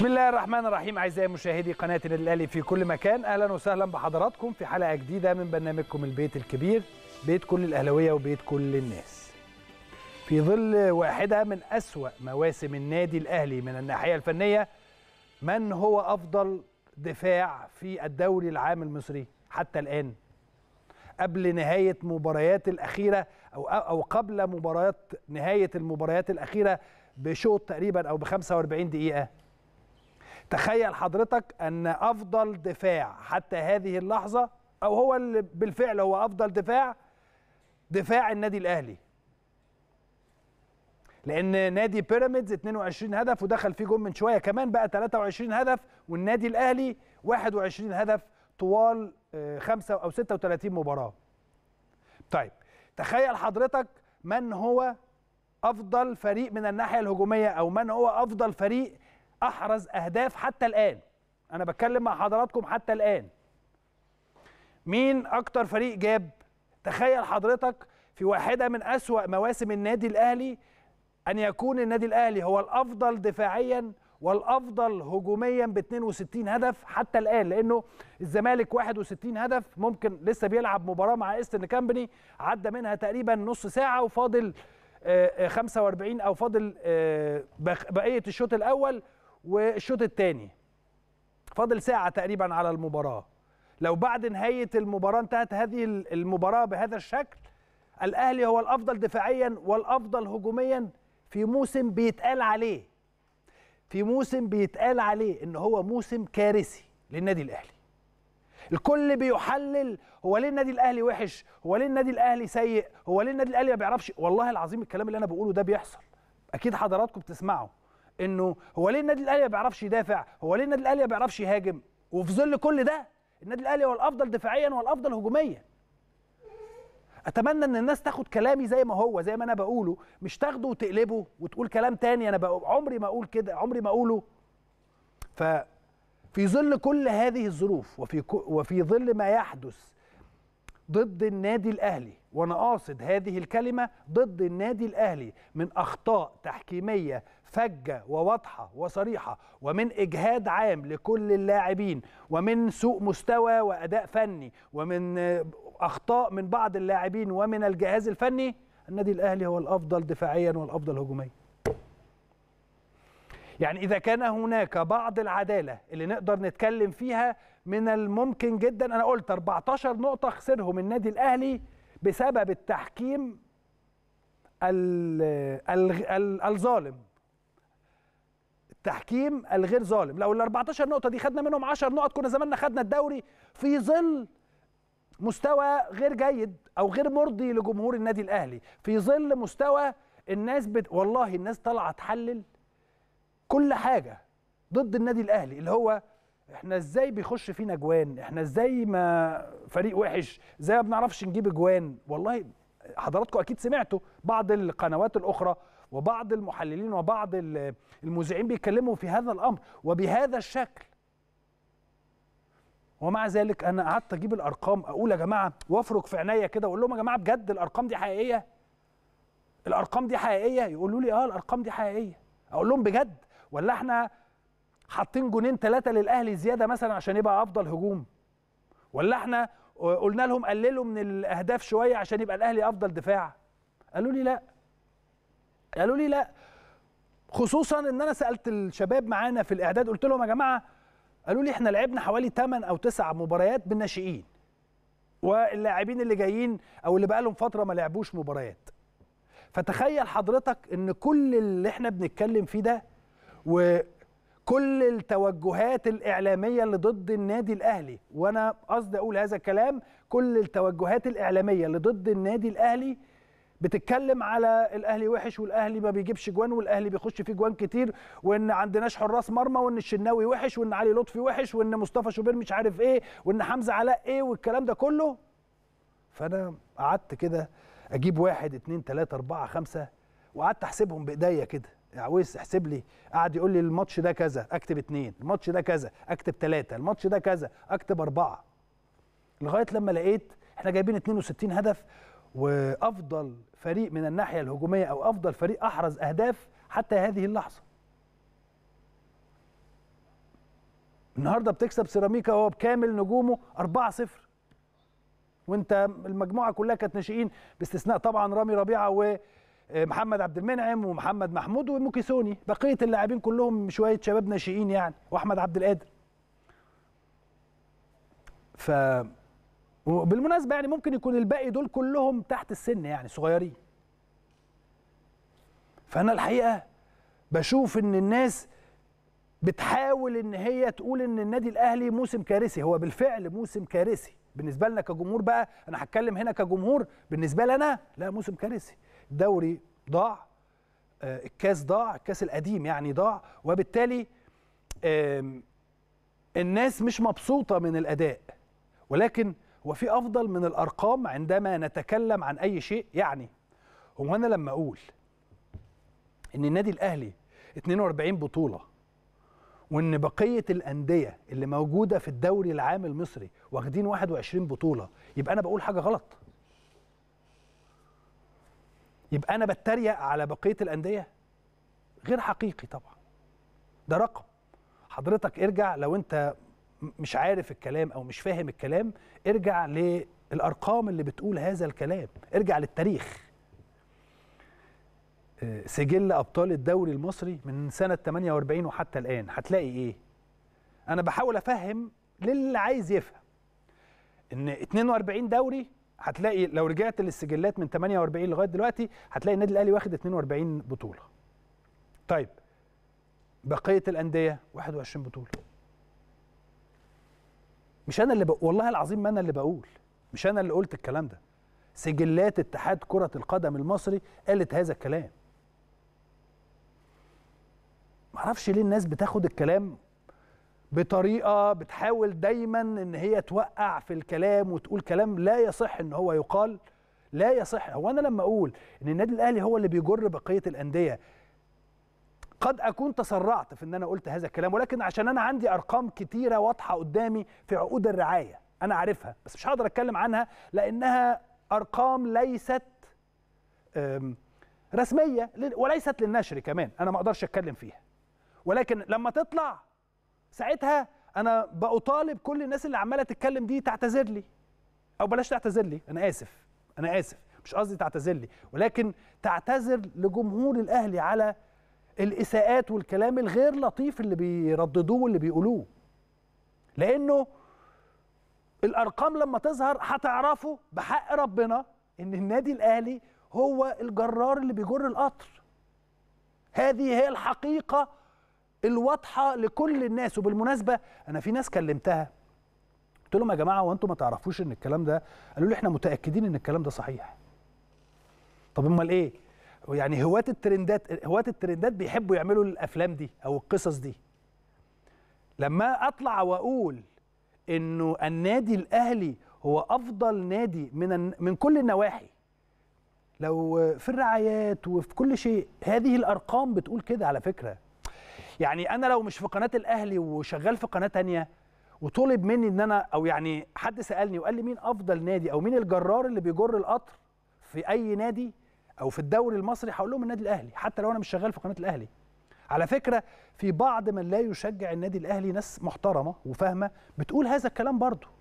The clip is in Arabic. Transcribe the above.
بسم الله الرحمن الرحيم. اعزائي مشاهدي قناه النادي الاهلي في كل مكان، اهلا وسهلا بحضراتكم في حلقه جديده من برنامجكم البيت الكبير، بيت كل الاهلاويه وبيت كل الناس. في ظل واحده من اسوا مواسم النادي الاهلي من الناحيه الفنيه، من هو افضل دفاع في الدوري العام المصري حتى الان؟ قبل نهايه مباريات الاخيره او قبل مباريات نهايه المباريات الاخيره بشوط تقريبا او ب 45 دقيقه، تخيل حضرتك أن أفضل دفاع حتى هذه اللحظة، أو هو اللي بالفعل هو أفضل دفاع النادي الأهلي، لأن نادي بيراميدز 22 هدف ودخل فيه جون من شوية كمان، بقى 23 هدف، والنادي الأهلي 21 هدف طوال 5 أو 36 مباراة. طيب تخيل حضرتك من هو أفضل فريق من الناحية الهجومية، أو من هو أفضل فريق أحرز أهداف حتى الآن. أنا بتكلم مع حضراتكم حتى الآن، مين أكتر فريق جاب؟ تخيل حضرتك في واحدة من أسوأ مواسم النادي الأهلي أن يكون النادي الأهلي هو الأفضل دفاعيا والأفضل هجوميا ب 62 هدف حتى الآن، لأنه الزمالك 61 هدف، ممكن لسه بيلعب مباراة مع إيسترن كامبني عدى منها تقريبا نص ساعة وفاضل 45 أو فاضل بقية الشوط الأول والشوط الثاني، فاضل ساعة تقريبا على المباراة. لو بعد نهاية المباراة انتهت هذه المباراة بهذا الشكل، الأهلي هو الأفضل دفاعيا والأفضل هجوميا في موسم بيتقال عليه، إن هو موسم كارثي للنادي الأهلي. الكل بيحلل هو ليه النادي الأهلي وحش، هو ليه النادي الأهلي سيء، هو ليه النادي الأهلي ما بيعرفش. والله العظيم الكلام اللي أنا بقوله ده بيحصل، أكيد حضراتكم بتسمعوا، انه هو ليه النادي الاهلي ما بيعرفش يدافع؟ هو ليه النادي الاهلي ما بيعرفش يهاجم؟ وفي ظل كل ده النادي الاهلي هو الافضل دفاعيا والافضل هجوميا. اتمنى ان الناس تاخد كلامي زي ما هو، زي ما انا بقوله، مش تاخده وتقلبه وتقول كلام تاني. انا عمري ما اقول كده، عمري ما اقوله. ففي ظل كل هذه الظروف وفي ظل ما يحدث ضد النادي الاهلي، وانا قاصد هذه الكلمه ضد النادي الاهلي، من اخطاء تحكيميه فجه وواضحه وصريحه، ومن اجهاد عام لكل اللاعبين، ومن سوء مستوى واداء فني، ومن اخطاء من بعض اللاعبين ومن الجهاز الفني، النادي الاهلي هو الافضل دفاعيا والافضل هجوميا. يعني اذا كان هناك بعض العداله اللي نقدر نتكلم فيها، من الممكن جدا، انا قلت 14 نقطه خسرهم النادي الاهلي بسبب التحكيم الظالم، التحكيم الغير ظالم. لو ال 14 نقطه دي خدنا منهم 10 نقط، كنا زماننا خدنا الدوري، في ظل مستوى غير جيد او غير مرضي لجمهور النادي الاهلي، في ظل مستوى الناس والله الناس طالعه تحلل كل حاجه ضد النادي الاهلي، اللي هو احنا ازاي بيخش فينا جوان، احنا ازاي ما فريق وحش، ازاي ما بنعرفش نجيب جوان. والله حضراتكم اكيد سمعتوا بعض القنوات الاخرى وبعض المحللين وبعض المذيعين بيتكلموا في هذا الامر وبهذا الشكل. ومع ذلك انا قعدت اجيب الارقام، اقول يا جماعه وافرك في عينيا كده واقول لهم يا جماعه بجد الارقام دي حقيقيه؟ الارقام دي حقيقيه؟ يقولوا لي اه الارقام دي حقيقيه. اقول لهم بجد؟ ولا احنا حاطين جونين 3 للاهلي زياده مثلا عشان يبقى افضل هجوم؟ ولا احنا قلنا لهم قللوا من الاهداف شويه عشان يبقى الاهلي افضل دفاع؟ قالوا لي لا، خصوصا ان انا سالت الشباب معانا في الاعداد، قلت لهم يا جماعه، قالوا لي احنا لعبنا حوالي 8 او 9 مباريات بالناشئين، واللاعبين اللي جايين او اللي بقى لهم فتره ما لعبوش مباريات. فتخيل حضرتك ان كل اللي احنا بنتكلم فيه ده وكل التوجهات الإعلامية اللي ضد النادي الأهلي، وأنا قصدي أقول هذا الكلام، كل التوجهات الإعلامية اللي ضد النادي الأهلي بتتكلم على الأهلي وحش، والأهلي ما بيجيبش جوان، والأهلي بيخش فيه جوان كتير، وإن عندناش حراس مرمى، وإن الشناوي وحش، وإن علي لطفي وحش، وإن مصطفى شوبير مش عارف إيه، وإن حمزة علاء إيه، والكلام ده كله. فأنا قعدت كده أجيب 1 2 3 4 5 وقعدت أحسبهم بإيديا كده، يا عويس احسب لي، قعد يقول لي الماتش ده كذا اكتب 2، الماتش ده كذا اكتب 3، الماتش ده كذا اكتب 4، لغايه لما لقيت احنا جايبين 62 هدف، وافضل فريق من الناحيه الهجوميه او افضل فريق احرز اهداف حتى هذه اللحظه. النهارده بتكسب سيراميكا وهو بكامل نجومه 4-0، وانت المجموعه كلها كانت ناشئين باستثناء طبعا رامي ربيعه ومحمد عبد المنعم ومحمد محمود وموكيسوني، بقيه اللاعبين كلهم شويه شباب ناشئين يعني، واحمد عبد القادر. ف وبالمناسبه يعني ممكن يكون الباقي دول كلهم تحت السن يعني صغيرين. فانا الحقيقه بشوف ان الناس بتحاول ان هي تقول ان النادي الاهلي موسم كارثي، هو بالفعل موسم كارثي بالنسبه لنا كجمهور. بقى انا هتكلم هنا كجمهور، بالنسبه لي انا لا، موسم كارثي. الدوري ضاع، الكاس ضاع، الكاس القديم يعني ضاع، وبالتالي الناس مش مبسوطه من الاداء. ولكن هو في افضل من الارقام عندما نتكلم عن اي شيء؟ يعني هو انا لما اقول ان النادي الاهلي 42 بطوله وان بقيه الانديه اللي موجوده في الدوري العام المصري واخدين 21 بطوله، يبقى انا بقول حاجه غلط؟ يبقى انا بتريق على بقيه الانديه؟ غير حقيقي طبعا. ده رقم حضرتك ارجع، لو انت مش عارف الكلام او مش فاهم الكلام ارجع للارقام اللي بتقول هذا الكلام، ارجع للتاريخ. سجل ابطال الدوري المصري من سنه 48 وحتى الان هتلاقي ايه؟ انا بحاول افهم للي عايز يفهم ان 42 دوري، هتلاقي لو رجعت للسجلات من 48 لغايه دلوقتي هتلاقي النادي الاهلي واخد 42 بطوله. طيب بقيه الانديه 21 بطوله. مش انا اللي والله العظيم ما انا اللي بقول، مش انا اللي قلت الكلام ده. سجلات اتحاد كرة القدم المصري قالت هذا الكلام. معرفش ليه الناس بتاخد الكلام بطريقة بتحاول دايما ان هي توقع في الكلام وتقول كلام لا يصح ان هو يقال، لا يصح. هو انا لما اقول ان النادي الاهلي هو اللي بيجر بقية الاندية، قد أكون تسرعت في إن أنا قلت هذا الكلام، ولكن عشان أنا عندي أرقام كتيرة واضحة قدامي في عقود الرعاية، أنا عارفها بس مش هقدر أتكلم عنها لأنها أرقام ليست رسمية وليست للنشر كمان، أنا ما أقدرش أتكلم فيها. ولكن لما تطلع ساعتها أنا بأطالب كل الناس اللي عمالة تتكلم دي تعتذر لي، أو بلاش تعتذر لي، أنا آسف، مش قصدي تعتذر لي، ولكن تعتذر لجمهور الأهلي على الإساءات والكلام الغير لطيف اللي بيرددوه واللي بيقولوه، لأنه الأرقام لما تظهر هتعرفوا بحق ربنا إن النادي الأهلي هو الجرار اللي بيجر القطر. هذه هي الحقيقة الواضحة لكل الناس. وبالمناسبة أنا في ناس كلمتها قلت لهم يا جماعة وأنتم ما تعرفوش إن الكلام ده، قالوا لي إحنا متأكدين إن الكلام ده صحيح. طب أمال إيه؟ يعني هواة الترندات بيحبوا يعملوا الافلام دي او القصص دي. لما اطلع واقول انه النادي الاهلي هو افضل نادي من كل النواحي، لو في الرعايات وفي كل شيء، هذه الارقام بتقول كده على فكره. يعني انا لو مش في قناه الاهلي وشغال في قناه ثانيه وطلب مني ان انا، او يعني حد سالني وقال لي مين افضل نادي او مين الجرار اللي بيجر القطر في اي نادي أو في الدوري المصري، هقول لهم النادي الأهلي، حتى لو أنا مش شغال في قناة الأهلي. على فكرة في بعض من لا يشجع النادي الأهلي، ناس محترمة وفاهمة بتقول هذا الكلام برضه.